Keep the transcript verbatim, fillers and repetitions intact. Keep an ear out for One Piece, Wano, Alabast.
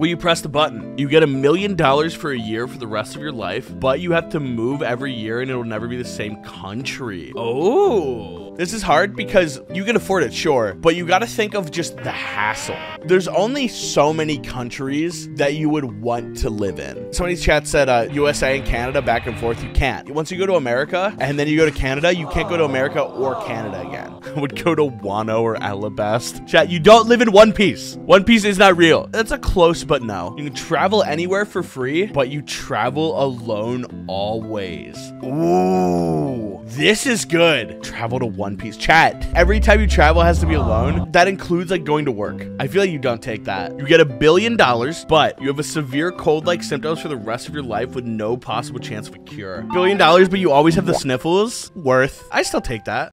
Will you press the button? You get a million dollars for a year for the rest of your life, but you have to move every year and it'll never be the same country. Oh, this is hard because you can afford it, sure, but you gotta think of just the hassle. There's only so many countries that you would want to live in. Somebody's chat said uh, U S A and Canada back and forth. You can't. Once you go to America and then you go to Canada, you can't go to America or Canada again. I would go to Wano or Alabast. Chat, you don't live in One Piece. One Piece is not real. That's a close but no. You can travel anywhere for free, but you travel alone always. Ooh, this is good. Travel to One Piece. Chat, every time you travel has to be alone. That includes like going to work. I feel like you don't take that. You get a billion dollars, but you have a severe cold-like symptoms for the rest of your life with no possible chance of a cure. Billion dollars, but you always have the sniffles? Worth. I still take that.